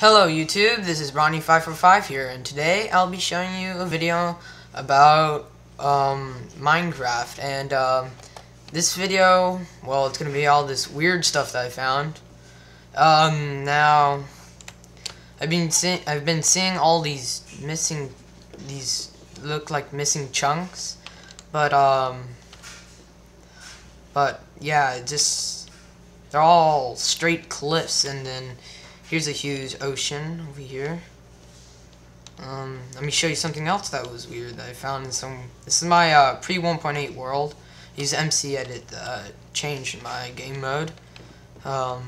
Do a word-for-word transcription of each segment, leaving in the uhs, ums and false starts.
Hello YouTube, this is Ronnie five four five here, and today I'll be showing you a video about um, Minecraft, and uh, this video, well, it's going to be all this weird stuff that I found. Um, now, I've been, see I've been seeing all these missing, these look like missing chunks, but, um, but, yeah, just, they're all straight cliffs, and then here's a huge ocean over here. Um, let me show you something else that was weird that I found in some... This is my uh, pre one point eight world. I use M C Edit uh, change in my game mode. Um,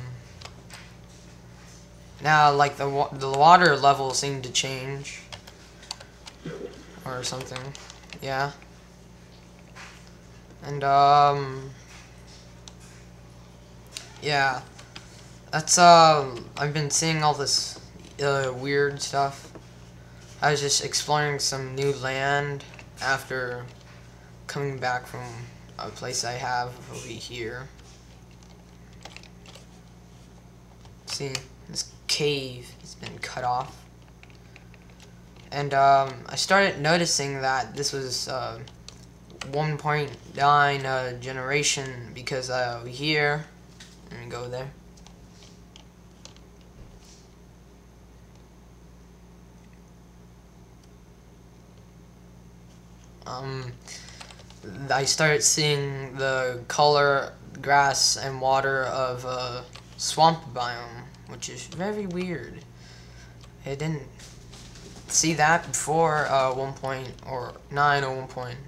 now, like, the, wa the water level seemed to change. Or something. Yeah. And, um... yeah. That's, uh, I've been seeing all this, uh, weird stuff. I was just exploring some new land after coming back from a place I have over here. See, this cave has been cut off. And, um, I started noticing that this was, uh, one point nine, uh, generation, because, uh, over here, let me go there. Um, I started seeing the color, grass, and water of a swamp biome, which is very weird. I didn't see that before uh, one point nine or one point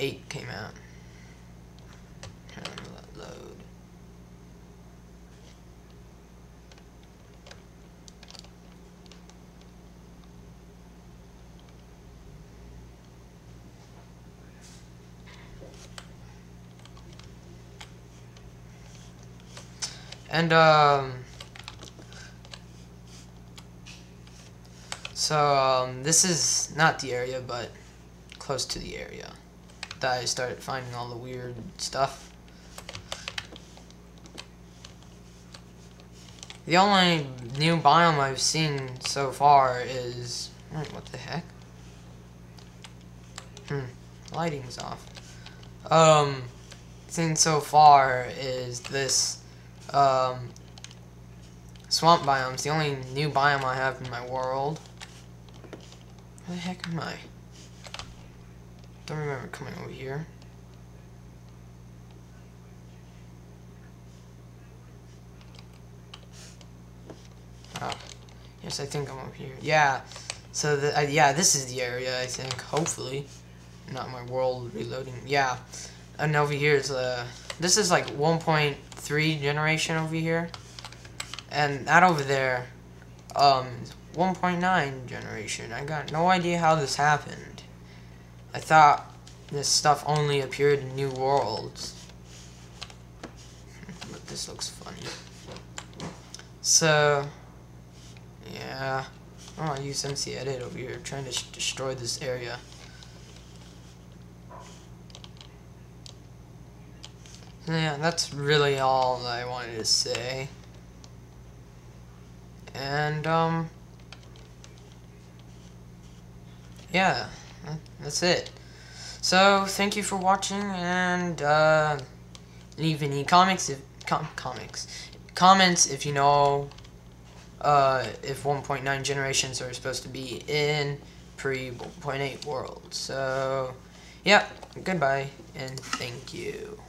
eight came out. Load. And, um, so, um, this is not the area, but close to the area that I started finding all the weird stuff. The only new biome I've seen so far is, wait, what the heck? Hmm, lighting's off. Um, seen so far is this Um, swamp biome's the only new biome I have in my world. Where the heck am I? Don't remember coming over here. Oh, yes, I think I'm over here. Yeah, so the, uh, yeah, this is the area I think. Hopefully, not my world reloading. Yeah, and over here is the. Uh, This is like one point three generation over here, and that over there, um, one point nine generation. I got no idea how this happened. I thought this stuff only appeared in new worlds, but this looks funny. So, yeah, oh, I use M C Edit over here, trying to sh destroy this area. Yeah, that's really all I wanted to say. And, um... yeah, that's it. So, thank you for watching, and, uh... leave any comics if... Com comics. Comments if you know, uh, if one point nine generations are supposed to be in pre one point eight worlds. So, yeah, goodbye, and thank you.